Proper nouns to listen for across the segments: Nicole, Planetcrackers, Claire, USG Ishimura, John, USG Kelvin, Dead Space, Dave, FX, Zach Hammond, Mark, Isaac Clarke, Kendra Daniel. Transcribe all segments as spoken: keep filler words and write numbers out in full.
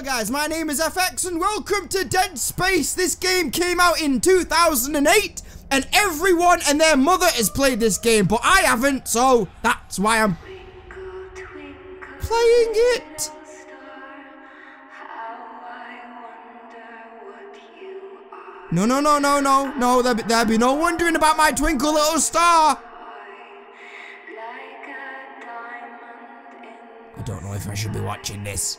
Hello guys, my name is F X and welcome to Dead Space. This game came out in two thousand eight and everyone and their mother has played this game, but I haven't, so that's why I'm playing it. No, no, no, no, no, no, there be, there be no wondering about my twinkle little star. I don't know if I should be watching this.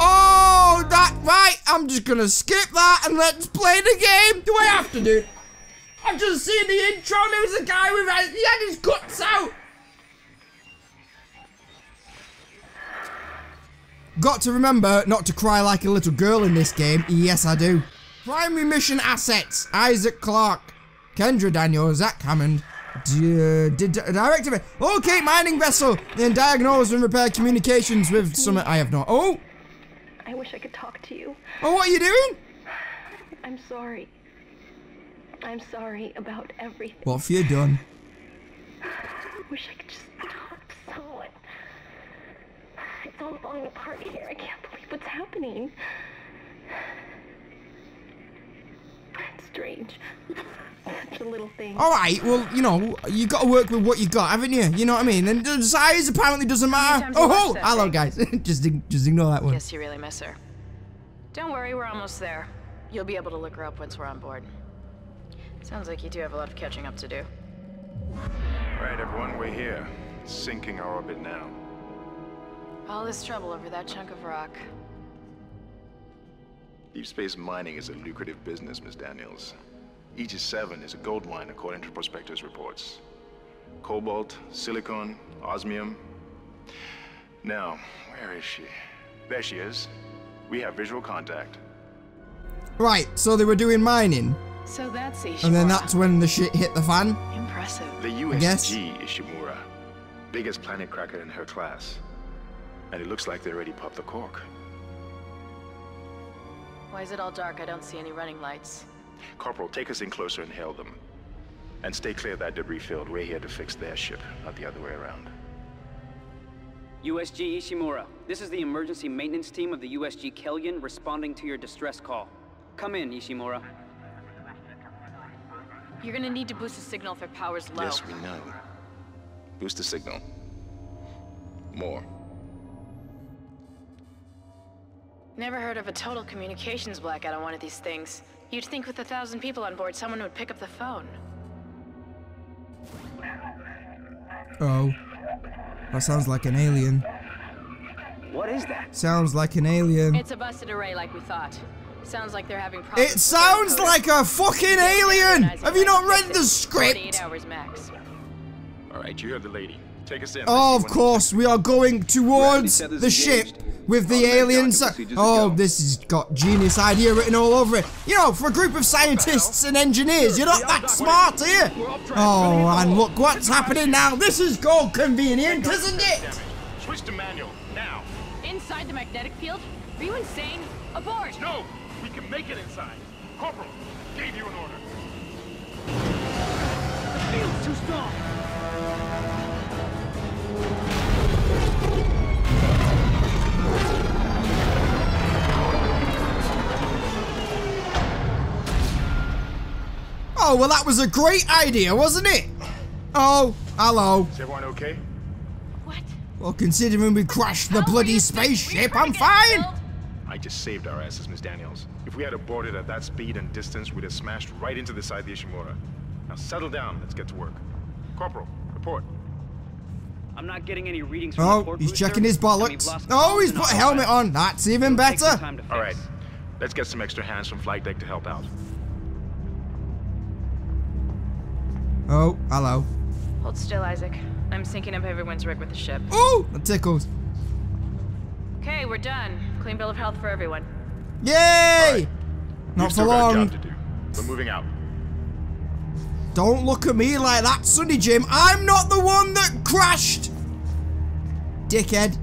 Oh, that, right, I'm just gonna skip that and let's play the game. Do I have to do? I've just seen the intro and there was a guy with, he had his guts out. Got to remember not to cry like a little girl in this game. Yes, I do. Primary mission assets, Isaac Clarke, Kendra Daniel, Zach Hammond. D did direct event. Okay, mining vessel. Then diagnose and repair communications with some. I have not. Oh. I wish I could talk to you. Oh, what are you doing? I'm sorry. I'm sorry about everything. What have you done? I wish I could just talk to someone. It's all falling apart here. I can't believe what's happening. It's strange. Such a little thing. All right, well, you know, you got to work with what you got, haven't you? You know what I mean? And the size apparently doesn't matter. Oh, hello, guys. just, just ignore that one. Yes, you really miss her. Don't worry, we're almost there. You'll be able to look her up once we're on board. Sounds like you do have a lot of catching up to do. All right, everyone, we're here. Sinking our orbit now. All this trouble over that chunk of rock. Deep space mining is a lucrative business, Miss Daniels. Aegis seven is a gold mine according to prospectors' reports. Cobalt, silicon, osmium. Now, where is she? There she is. We have visual contact. Right, so they were doing mining. So that's Ishimura. And then that's when the shit hit the fan. Impressive. The U S G Ishimura. Biggest planet cracker in her class. And it looks like they already popped the cork. Why is it all dark? I don't see any running lights. Corporal, take us in closer and hail them. And stay clear of that debris field. We're here to fix their ship, not the other way around. U S G Ishimura, this is the emergency maintenance team of the U S G Kelvin responding to your distress call. Come in, Ishimura. You're gonna need to boost the signal if our power's low. Yes, we know. Boost the signal. More. Never heard of a total communications blackout on one of these things. You'd think with a thousand people on board, someone would pick up the phone. Oh. That sounds like an alien. What is that? Sounds like an alien. It's a busted array like we thought. Sounds like they're having problems. It sounds like a fucking alien! Have you not read the script? forty-eight hours max. Alright, you heard the lady. Take us in. Oh, of course. We are going towards the ship. With the aliens, oh, this has got genius idea written all over it. You know, for a group of scientists and engineers, you're not that smart, are you? Oh, and look what's happening now. This is called convenient, isn't it? Switch to manual now. Inside the magnetic field? Are you insane? Abort! No, we can make it inside. Corporal, gave you an order. The field's too strong. Oh, well, that was a great idea, wasn't it? Oh, hello. Is everyone okay? What? Well, considering we crashed the bloody spaceship, I'm fine. I just saved our asses, Miss Daniels. If we had aborted at that speed and distance, we'd have smashed right into the side of the Ishimura. Now settle down. Let's get to work. Corporal, report. I'm not getting any readings from the report booster. Oh, he's checking his bollocks. Oh, he's put a helmet on. That's even better. All right, let's get some extra hands from flight deck to help out. Oh, hello. Hold still, Isaac. I'm syncing up everyone's rig with the ship. Ooh, that tickles. Okay, we're done. Clean bill of health for everyone. Yay! Right. Not for long. Got a job to do. We're moving out. Don't look at me like that, Sonny Jim. I'm not the one that crashed. Dickhead.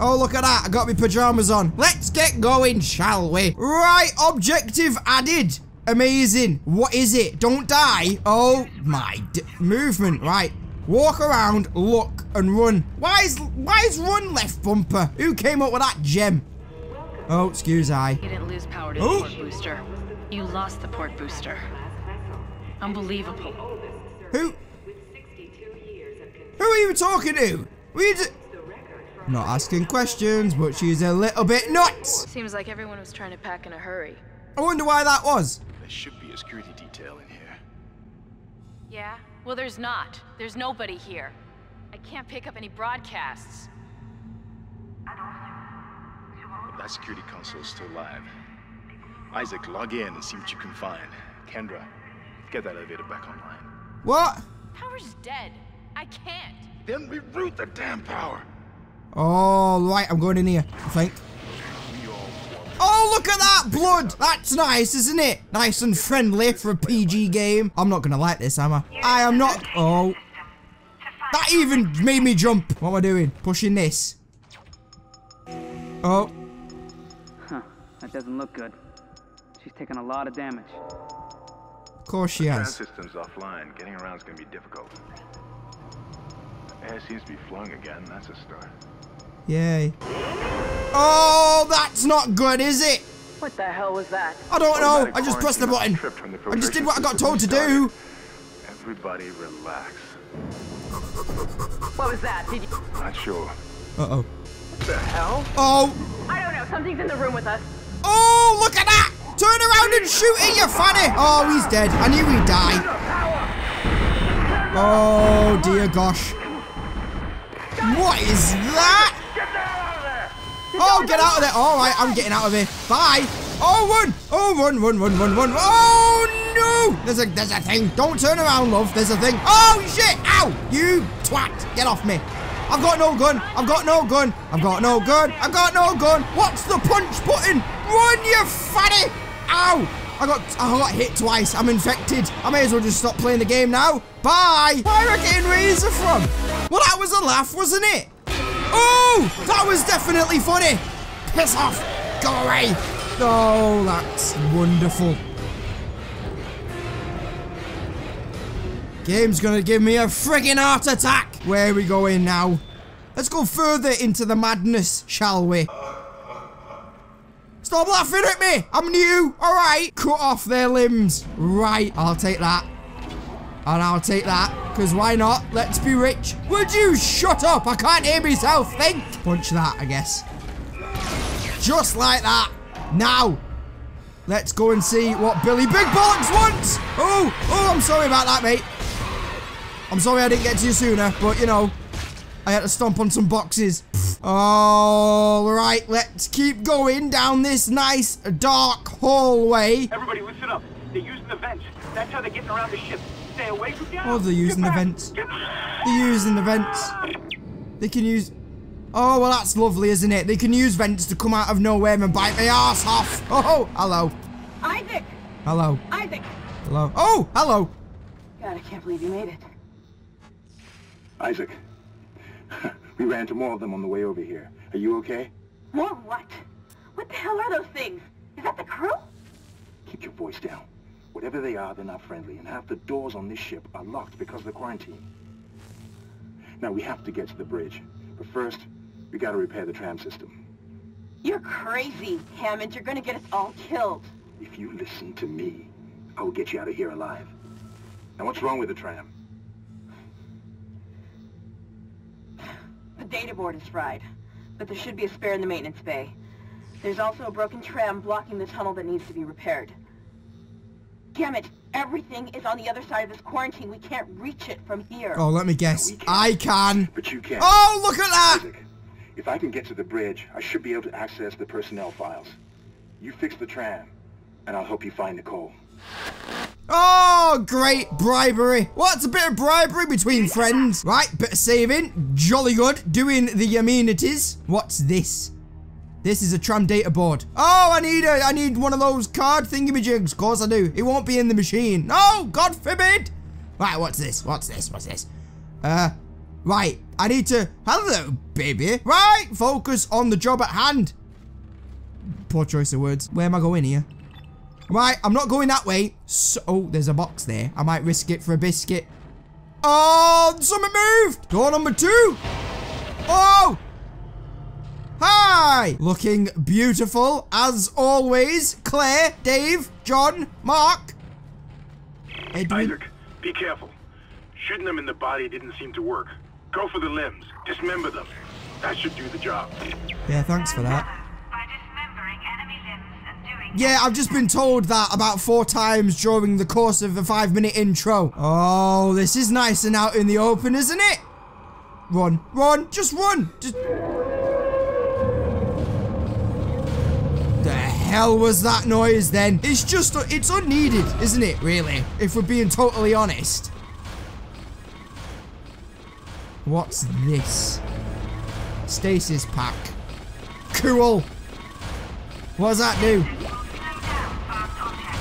Oh, look at that. I got my pajamas on. Let's get going, shall we? Right, objective added. Amazing. What is it? Don't die. Oh my. D movement. Right. Walk around, look, and run. Why is why is run left bumper? Who came up with that gem? Oh, excuse I. You didn't lose power to oh. the port booster. You lost the port booster. Unbelievable. Who? Who are you talking to? Were you not asking questions, but she's a little bit nuts. Seems like everyone was trying to pack in a hurry. I wonder why that was. There should be a security detail in here. Yeah. Well, there's not. There's nobody here. I can't pick up any broadcasts. But that security console is still live. Isaac, log in and see what you can find. Kendra, get that elevator back online. What? Power's dead. I can't. Then reroute the damn power. All right, I'm going in here, I think. Oh, look at that blood! That's nice, isn't it? Nice and friendly for a P G game. I'm not gonna like this, am I? I am not. Oh. That even made me jump. What am I doing? Pushing this. Oh. Huh. That doesn't look good. She's taken a lot of damage. Of course she has. The system's offline. Getting around is gonna be difficult. Air seems to be flung again. That's a start. Yay. Oh, that's not good, is it? What the hell was that? I don't know. I just pressed the button. I just did what I got told to do. Everybody relax. What was that? Did you... Not sure. Uh-oh. What the hell? Oh. I don't know. Something's in the room with us. Oh, look at that. Turn around and shoot it, you fanny. Oh, he's dead. I knew he'd die. Oh, dear gosh. What is that? Oh, get out of there. All right, I'm getting out of here. Bye. Oh, run. Oh, run, run, run, run, run. Oh, no. There's a, there's a thing. Don't turn around, love. There's a thing. Oh, shit. Ow. You twat. Get off me. I've got no gun. I've got no gun. I've got no gun. I've got no gun. What's the punch button? Run, you fatty. Ow. I got, I got hit twice. I'm infected. I may as well just stop playing the game now. Bye. Where are I getting razor from? Well, that was a laugh, wasn't it? Oh, that was definitely funny. Piss off. Go away. Oh, that's wonderful. Game's gonna give me a friggin' heart attack. Where are we going now? Let's go further into the madness, shall we? Stop laughing at me. I'm new. All right. Cut off their limbs. Right. I'll take that. And I'll take that, because why not? Let's be rich. Would you shut up? I can't hear myself think. Punch that, I guess. Just like that. Now, let's go and see what Billy Big Bollocks wants. Oh, oh, I'm sorry about that, mate. I'm sorry I didn't get to you sooner, but, you know, I had to stomp on some boxes. All right, let's keep going down this nice, dark hallway. Everybody, listen up. They're using the vents. That's how they're getting around the ship. Stay away from you. Oh, they're using the vents. They're using the vents. They can use... Oh, well, that's lovely, isn't it? They can use vents to come out of nowhere and bite their arse off. Oh, hello. Isaac. Hello. Isaac. Hello. Oh, hello. God, I can't believe you made it. Isaac, we ran to more of them on the way over here. Are you okay? More what? What the hell are those things? Is that the crew? Keep your voice down. Whatever they are, they're not friendly, and half the doors on this ship are locked because of the quarantine. Now, we have to get to the bridge, but first, we gotta repair the tram system. You're crazy, Hammond. You're gonna get us all killed. If you listen to me, I will get you out of here alive. Now, what's wrong with the tram? The data board is fried, but there should be a spare in the maintenance bay. There's also a broken tram blocking the tunnel that needs to be repaired. Damn it, everything is on the other side of this quarantine. We can't reach it from here. Oh, let me guess. No, I can. But you can't. Oh, look at that! Isaac, if I can get to the bridge, I should be able to access the personnel files. You fix the tram, and I'll help you find Nicole. Oh, great bribery. What's a bit of bribery between friends? Right, bit of saving. Jolly good. Doing the amenities. What's this? This is a tram data board. Oh, I need a, I need one of those card thingamajigs. Of course I do. It won't be in the machine. No, God forbid. Right, what's this? What's this? What's this? Uh, right. I need to, hello, baby. Right, focus on the job at hand. Poor choice of words. Where am I going here? Right, I'm not going that way. So, oh, there's a box there. I might risk it for a biscuit. Oh, something moved. Door number two. Oh. Hi. Looking beautiful, as always. Claire, Dave, John, Mark. Edwin. Isaac, be careful. Shooting them in the body didn't seem to work. Go for the limbs. Dismember them. That should do the job. Yeah, thanks for that. By dismembering enemy limbs and doing yeah, I've just been told that about four times during the course of the five-minute intro. Oh, this is nice and out in the open, isn't it? Run. Run. Just run. Just... The hell was that noise then? It's just... It's unneeded, isn't it, really? If we're being totally honest. What's this? Stasis pack. Cool. What does that do?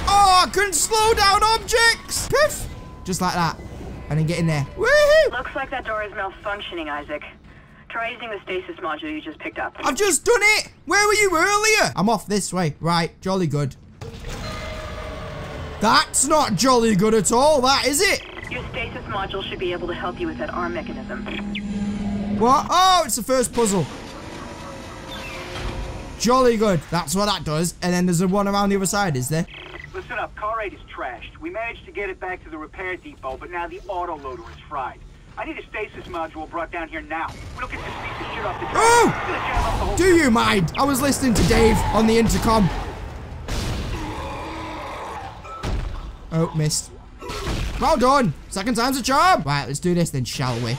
Oh, I can slow down objects! Piff! Just like that. And then get in there. Woohoo! Looks like that door is malfunctioning, Isaac. Try using the stasis module you just picked up. I've just done it! Where were you earlier? I'm off this way. Right, jolly good. That's not jolly good at all, that is it? Your stasis module should be able to help you with that arm mechanism. What? Oh, it's the first puzzle. Jolly good. That's what that does. And then there's a one around the other side, is there? Listen up. Car eight is trashed. We managed to get it back to the repair depot, but now the autoloader is fried. I need a stasis module brought down here now. We'll get this piece of shit off the track. Oh! The Do you mind? I was listening to Dave on the intercom. Oh, missed. Well done. Second time's a charm. Right, let's do this then, shall we?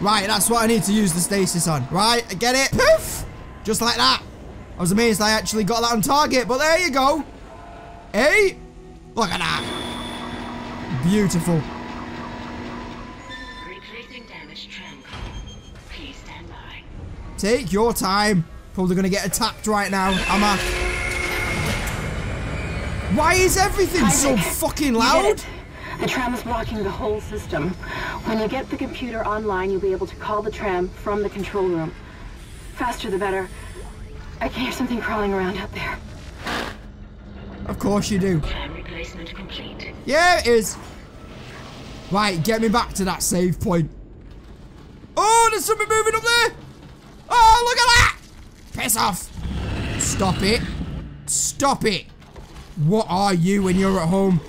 Right, that's what I need to use the stasis on. Right, I get it. Poof! Just like that. I was amazed I actually got that on target, but there you go. Hey! Look at that. Beautiful. Replacing damaged tram car. Please stand by. Take your time. Probably gonna get attacked right now. I'm a... Why is everything Isaac, so fucking loud? The tram is blocking the whole system. When you get the computer online, you'll be able to call the tram from the control room. Faster the better. I can hear something crawling around out there. Of course you do. Tram replacement complete. Yeah, it is. Right, get me back to that save point. Oh, there's something moving up there. Oh, look at that. Piss off. Stop it. Stop it. What are you when you're at home?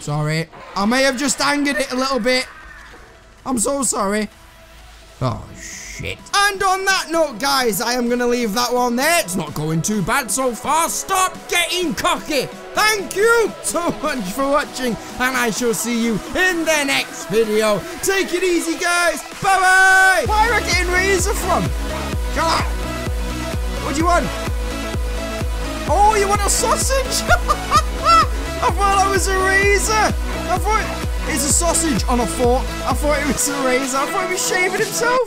Sorry. I may have just angered it a little bit. I'm so sorry. Oh, shit. And on that note, guys, I am going to leave that one there. It's not going too bad so far. Stop getting cocky. Thank you so much for watching, and I shall see you in the next video. Take it easy, guys. Bye-bye. Where are you getting razor from? Come on. What do you want? Oh, you want a sausage? I thought I was a razor. I thought it's a sausage on a fork. I thought it was a razor. I thought he was shaving himself.